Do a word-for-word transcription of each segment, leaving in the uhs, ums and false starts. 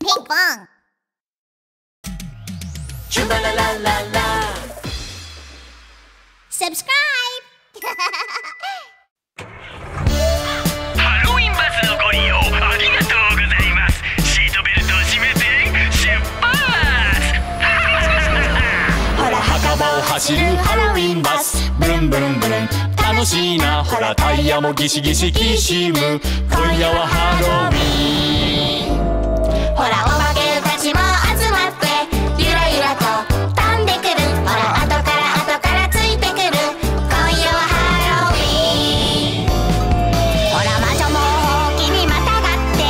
ピンポンチュバララララ Subscribe! ハロウィンバスのご利用ありがとうございます。シートベルトを締めて出発ほら墓場を走るハロウィンバスブルンブルンブルン楽しいなほらタイヤもギシギシきしむ今夜はハロウィンほらお化けたちも集まってゆらゆらと飛んでくるほら後から後からついてくる今夜はハロウィンほら魔女もほうきにまたがって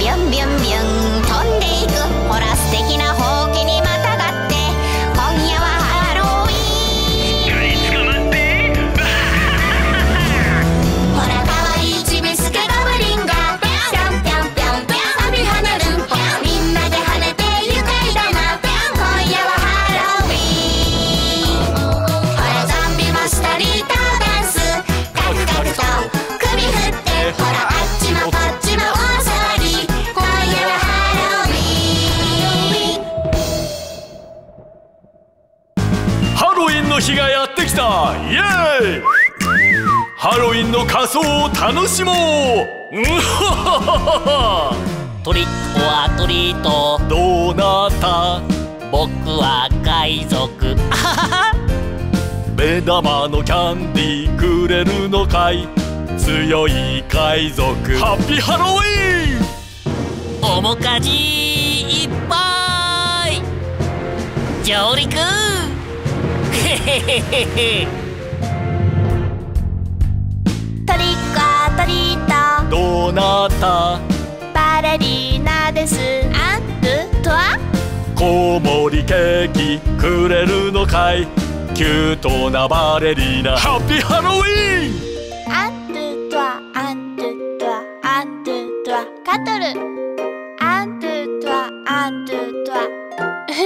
ビュンビュンビュン飛んでいくほら素敵なほうきにまたがって今夜はハロウィン誰つかまって日がやってきたイエーイハロウィンの仮装を楽しもううはははトリックオアトリートどうなった僕は海賊あはは目玉のキャンディーくれるのかい強い海賊ハッピーハロウィンおもかじいっぱい上陸トリックアトリートどうなったバレリーナですあるとはコウモリケーキくれるのかいキュートなバレリーナハッピーハロウィンアンドゥトワアンドゥトワアンドゥトワカトルアンドゥトワアンドゥトワウフ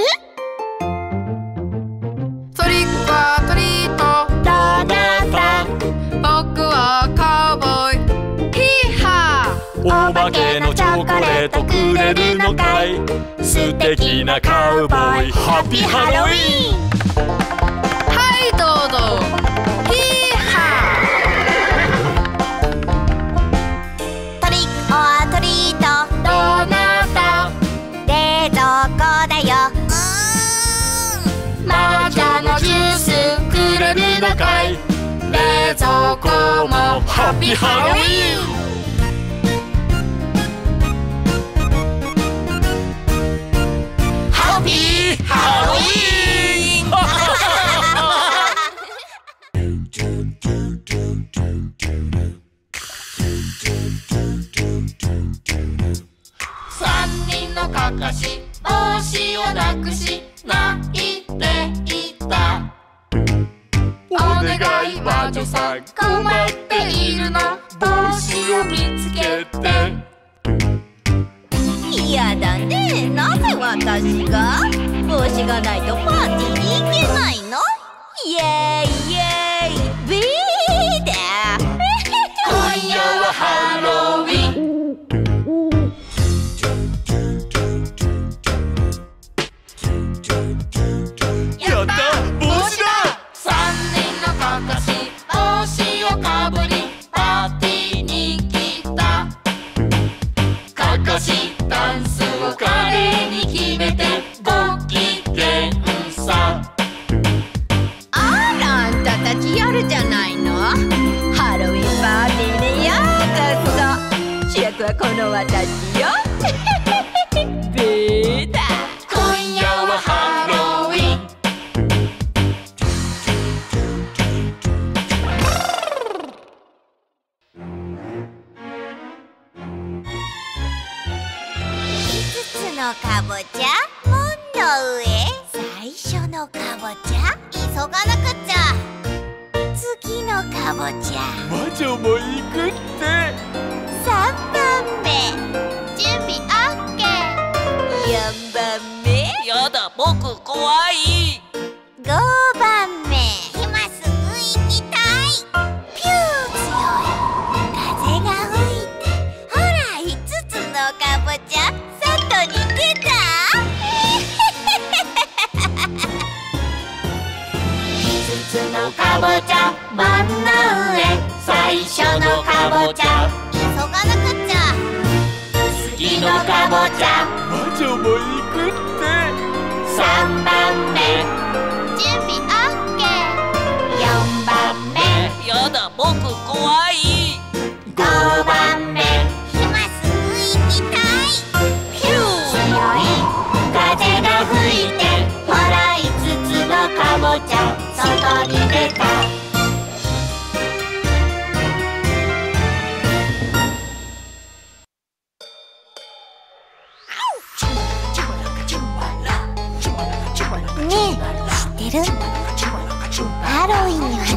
お化けのチョコレートくれるのかい素敵なカウボーイハッピーハロウィンはいどうぞヒーハートリックオアトリートどうなった冷蔵庫だよ魔女のジュースくれるのかい冷蔵庫もハッピーハロウィンハロウィーンさんにんのかかし帽子をなくし泣いていたお願い魔女さん困っているの帽子を見つけていやだねなぜ私が帽子がないとパーティーに行けないのイエイイエイビーだ今夜はハロウィンやった帽子ださんにんのかかし帽子をかぶりパーティーに来たかかしダンスを華麗に決めてじゃないのハロウィンパーティーにようこそ主役はこの私よベータ今夜はハロウィンいつつのかぼちゃ門の上最初のかぼちゃ急がなくっちゃ次のかぼちゃ魔女も行くってさんばんめ準備オッケーよんばんめやだ僕怖いごばんめ今すぐ行きたいピュー強い風が吹いてほらいつつのかぼちゃ外に出かぼちゃ真ん中へ、最初のかぼちゃ急がなくっちゃ、次のかぼちゃ魔女も行くって、さんばんめ準備オッケー、よんばんめやだ僕怖い、ごばんめ今すぐ行きたい、強い風が吹いてほらいつつのかぼちゃ外に出た。ねえ、知ってる？ハロウィンにはね、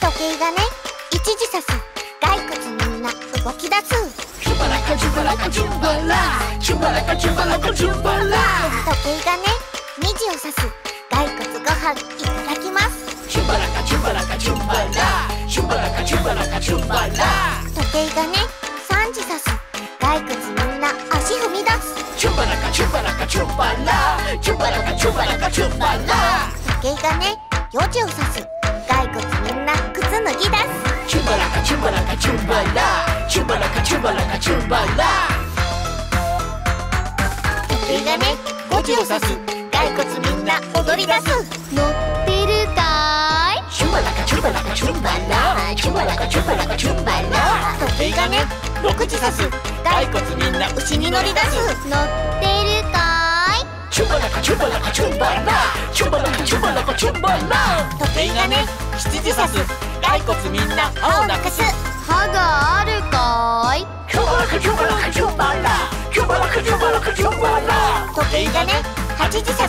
時計がね一時差す、骸骨みんな動き出す。時計がねにじをさす、骸骨ご飯いただきます。時計がねさんじさす、骸骨みんな足踏み出す。時計がねよじをさす、骸骨みんな靴脱ぎ出す。チュバラカチュバラカチュバラ、チュバラカチュバラカチュバラ。時計がねごじを指す、骸骨みんな踊り出す。乗ってるかい？チュバラカチュバラカチュバラ、チュバラカチュバラカチュバラ。時計がねろくじ指す、骸骨みんな牛に乗り出す。乗ってるかい？チュバラカチュバラカチュバラ、チュバラカチュバラカチュバラ。時計がねしちじ指す、骸骨みんな歯をなくす。歯があるかーい？時計がねはちじ指す、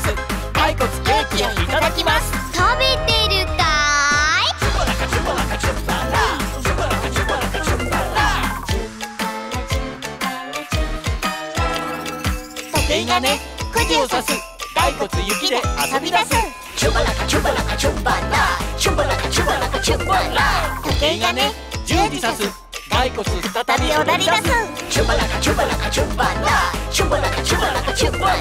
骸骨ケーキをいただきます。食べてるかーい？時計がねくじを指す、骸骨雪で遊び出す。チュバラカチュバラカチュバラ、チュバラカチュバラカチュバラ。時計がねじゅうじ指す、骸骨再び踊り出す。チュバラカチュバラカチュバラ、チュバラカチュバラカチュバラ。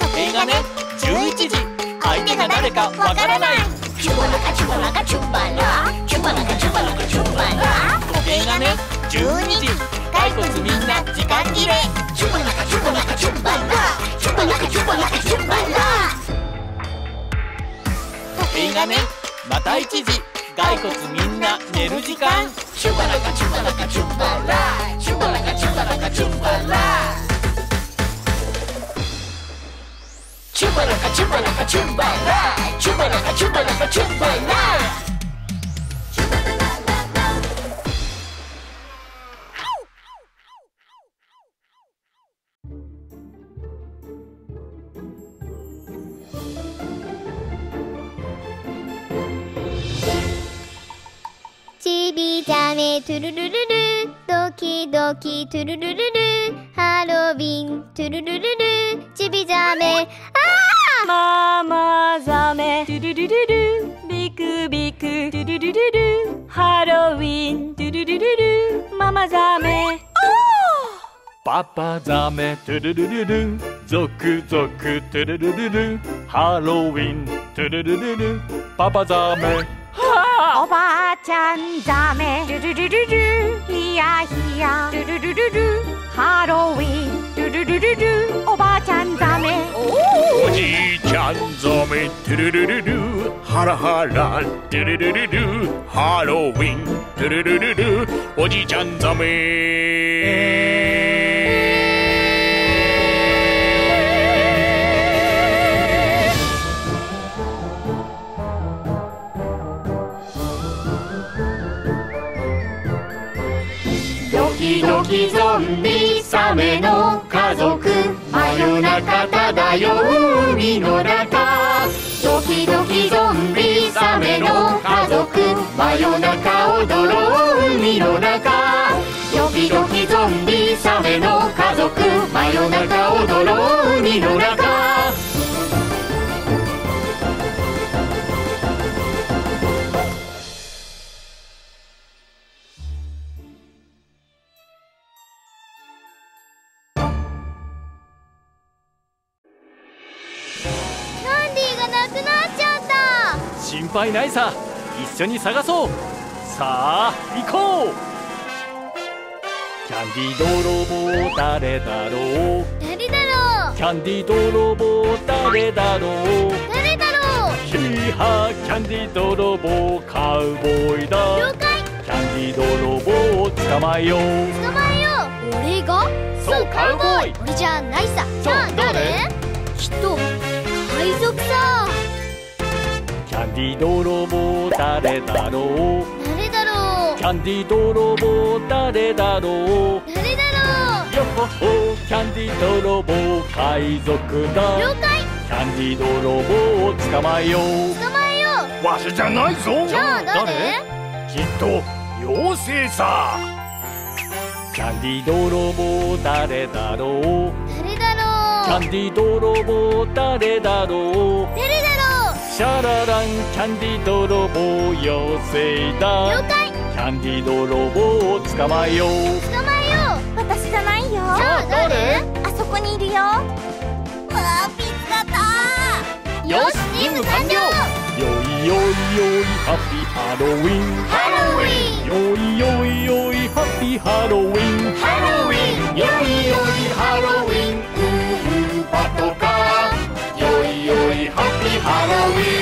時計がねじゅういちじ、相手が誰かわからない。チュバラカチュバラカチュバラ、チュバラカチュバラカチュバラ。時計がねじゅうにじ、骸骨みんな時間切れ。チュバラカチュバラカチュバラ、時計がねまたいちじ、骸骨みんな寝る時間。チュバラカチュバラカチュバラ、チュバラカチュバラカチュバラ。チュバラカチュバラカチュバラ、チュバラカチュバラカチュバラ。トゥルルルル、ドキドキトゥルルルル、ハロウィントゥルルルル、ちびざめあーママザメトゥルルルル、ビクビクトゥルルルル、ハロウィントゥルルルル、ママザメパパザメトゥルルルル、ゾクゾクトゥルルルル、ハロウィントゥルルルル、パパザメ。おばあちゃんザメルルルルル、ヒヤヒヤルルルルル、ハロウィンルルルルル、おばあちゃんザメ。おじいちゃんザメトゥルルルル、ハラハラトゥルルルル、ハロウィントゥルルルル、おじいちゃんザメ。ドキゾンビサメの家族、真夜中漂う海の中。ドキドキゾンビサメの家族、真夜中踊ろう海の中。ドキドキゾンビサメの家族、真夜中踊ろう海の中。心配ないさ、一緒に探そう。さあ行こう。キャンディ泥棒誰だろう、誰だろう、キャンディ泥棒誰だろう、誰だろう、ヒーハーキャンディ泥棒カウボーイだ、了解。キャンディ泥棒を捕まえよう、捕まえよう。俺が？そう、カウボーイ。俺じゃないさ。じゃあ誰？きっと海賊さ。キャンディ泥棒誰だろう、誰だろう、キャンディ泥棒誰だろう、誰だろう、よっほっほ、キャンディ泥棒海賊だ、了解。キャンディ泥棒を捕まえよう、捕まえよう。わしじゃないぞ。じゃあ誰？きっと妖精さ。キャンディ泥棒誰だろう、誰だろう、キャンディ泥棒誰だろう、誰だろう。シャラランキャンディ泥棒妖精だ、了解。キャンディ泥棒を捕まえよう、捕まえよう。私じゃないよ。じゃあ誰？あそこにいるよ。わあ、ピカタ。よし、チーム完了。よいよいよいハッピーハロウィン、ハロウィン、よいよいよいハッピーハロウィン、ハロウィン、よいよいハロウィン、ウーパトカー、よいよいハッピーハロウィン。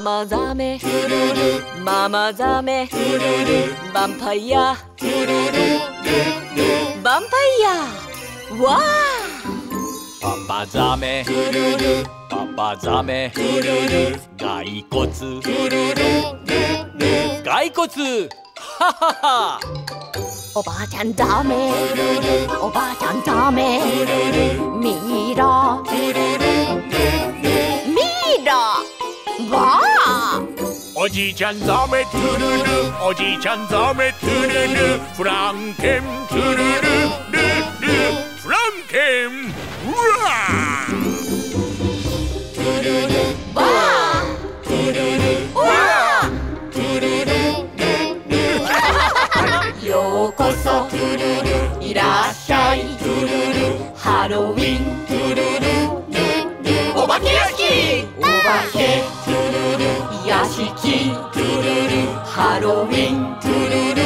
ママザメ、トゥルル、ヴァンパイア、トゥルルルル、ヴァンパイア、わー。パパザメ、トゥルル、パパザメ、トゥルル、骸骨、トゥルルル、骸骨、ははは。おばあちゃんザメ、トゥルル、おばあちゃんザメ、トゥルル、ミイラ、トゥルル、ミイラ、わー。おじいちゃんザメ、トゥルル、おじいちゃんザメ、トゥルル、フランケン、トゥルルルル、フランケン、うわー。トゥルルバー、トゥルルわー、トゥルルルル。ようこそ、トゥルル、いらっしゃい、トゥルル、ハロウィン、トゥルルル、お化け屋敷、お化け、トゥルル、屋敷、トゥルル、ハロウィン、トゥルル、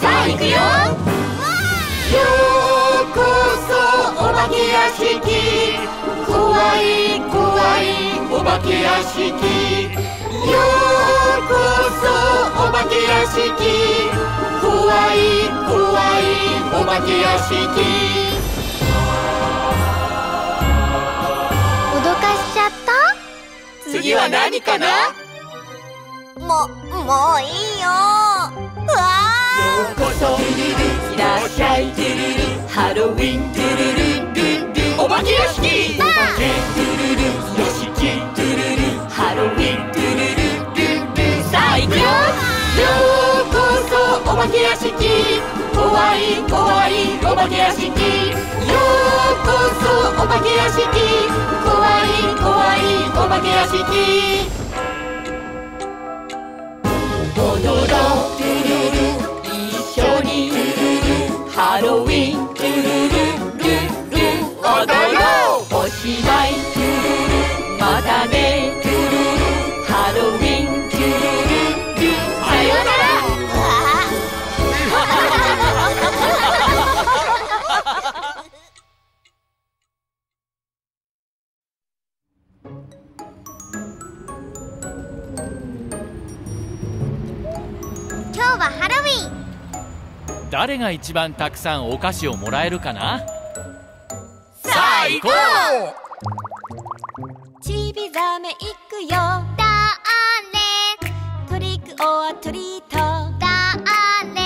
さあ行くよ。ようこそお化け屋敷、怖い怖いお化け屋敷、ようこそお化け屋敷、怖い怖いお化け屋敷。脅かしちゃった。次は何かな。も、もういいよ。うわあ。ようこそ、いらっしゃい、ハロウィン、お化け屋敷、お化け、屋敷、ハロウィン、さあ行くよ。ようこそお化け屋敷、怖い怖いお化け屋敷、ようこそお化け屋敷、怖い怖いお化け屋敷。踊ろう、一緒にハロウィン、踊ろう。おしまい、またね、ハロウィン、さよなら。今日はハロウィン。誰が一番たくさんお菓子をもらえるかな。さあ行こう。ちびざめ行くよ。だーれ、トリックオアトリート。だーれ、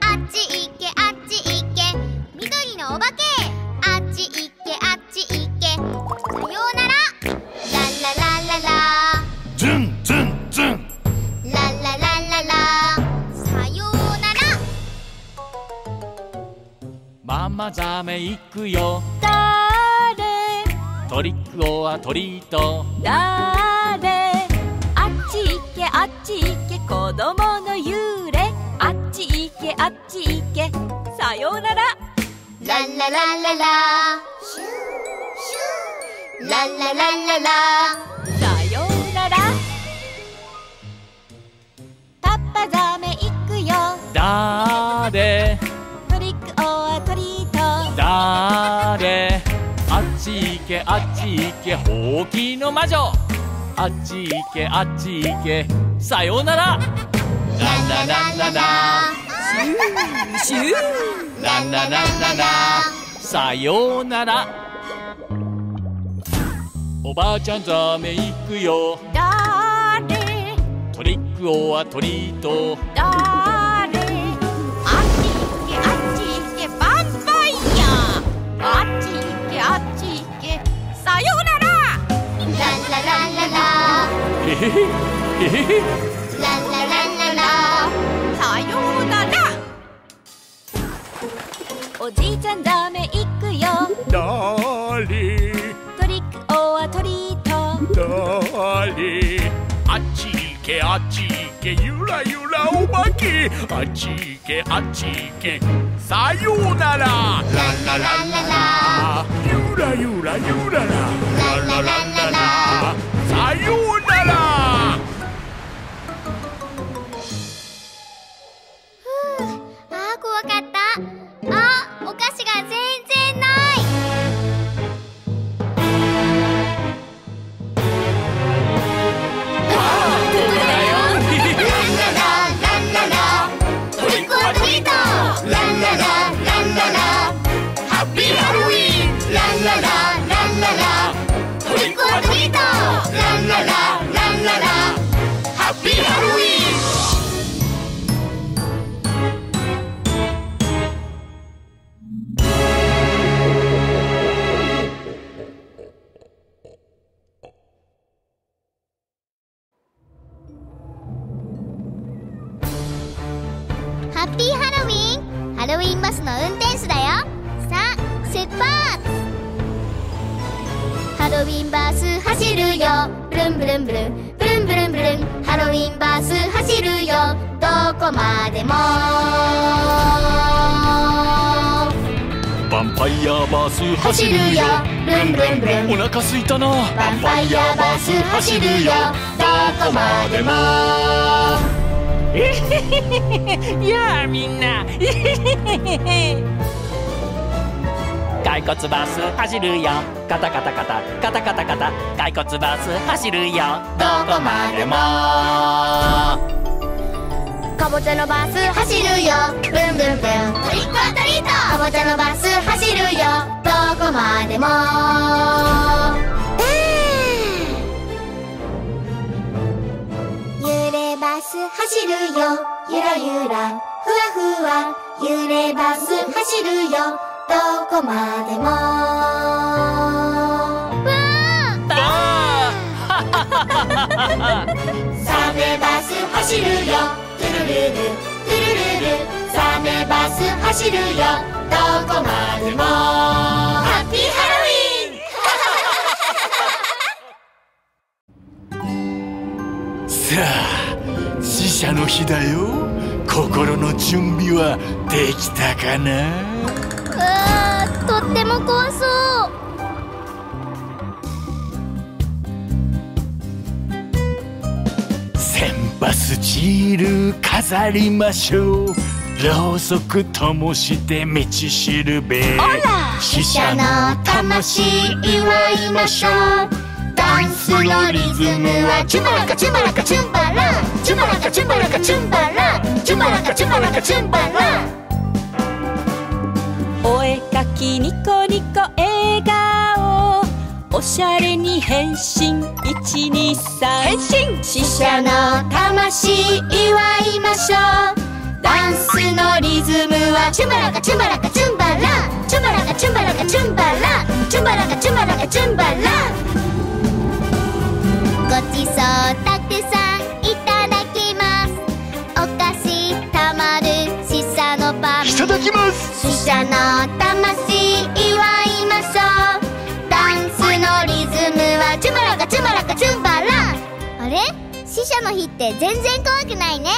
あっち行けあっち行け。緑のおため息よ。誰トリックオアトリート。誰あっち行けあっち行け子供の幽霊。あっち行けあっち行けさようなら。ラララララシューシューラララララさようなら。パパザメ行くよ。だれトリックオアトリート。だれあっち行けあっち行けほうきの魔女。あっち行けあっち行けさようなら。ラララララシューシューラララララさようなら。おばあちゃんザメ行くよ。だれトリックオアトリート。だれあっち行けあっち行けバンバイヤー。あっち行けあっち行けさようなら。ラララララへへへへへ。おじいちゃんダメ行くよ。だれトリックオアトリート。だれあっち行けあっち行けゆらゆらおばけ。あっち行けあっち行けさようなら。ラララララゆらゆらゆららラララララさようなら。ふう、あー怖かった。あ、お菓子が全然ない。あー、ここだよ。ランララランララトリックオアトリート。ランララランララハッピーハロウィーン。ランララランララトリックオアトリート。ランララランララハッピーハロウィーン。ハロウィンバスの運転手だよ。さあ出発。ハロウィンバス走るよ。ブルンブルンブルンブルンブルンブルン。ハロウィンバス走るよ。どこまでも。バンパイアバス走るよ。ブルンブルンブルン。お腹すいたな。バンパイアバス走るよ。どこまでも。やあみんな骸骨バス走るよ。カタカタカタカタカタカタ骸骨バス走るよ。どこまでも。かぼちゃのバス走るよ。ブンブンブントリックオアトリート。かぼちゃのバス走るよ。どこまでも。バス走るよ。ゆらゆらふわふわ幽霊バス走るよ。どこまでも。バーサメバス走るよ。トゥルルルトゥルルルサメバス走るよ。どこまでも。ハッピーハロウィーン。さあ自社の日だよ。心の準備はできたかな。あー、とっても怖そう。千羽スチール飾りましょう。ろうそく灯して道しるべ。死者の魂祝いましょう。ダンスのリズムはチュマラカチュマラカチュンバラ。チュマラカチュマラカチュンバラ。チュマラカチュマラカチュンバラ。お絵かきニコニコ笑顔おしゃれに変身。いちにさん変身。死者の魂祝いましょう。ダンスのリズムはチュマラカチュマラカチュンバラ。チュマラカチュマラカチュンバラ。チュマラカチュマラカチュンバラ。ごちそうたくさんいただきます。お菓子たまる死者のパン。いただきます。死者の魂死者の日って全然怖くないね。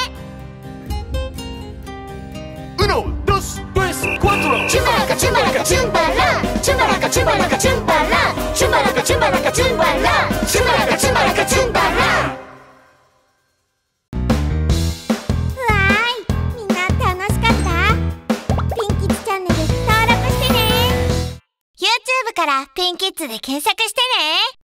ピンキッズで検索してね。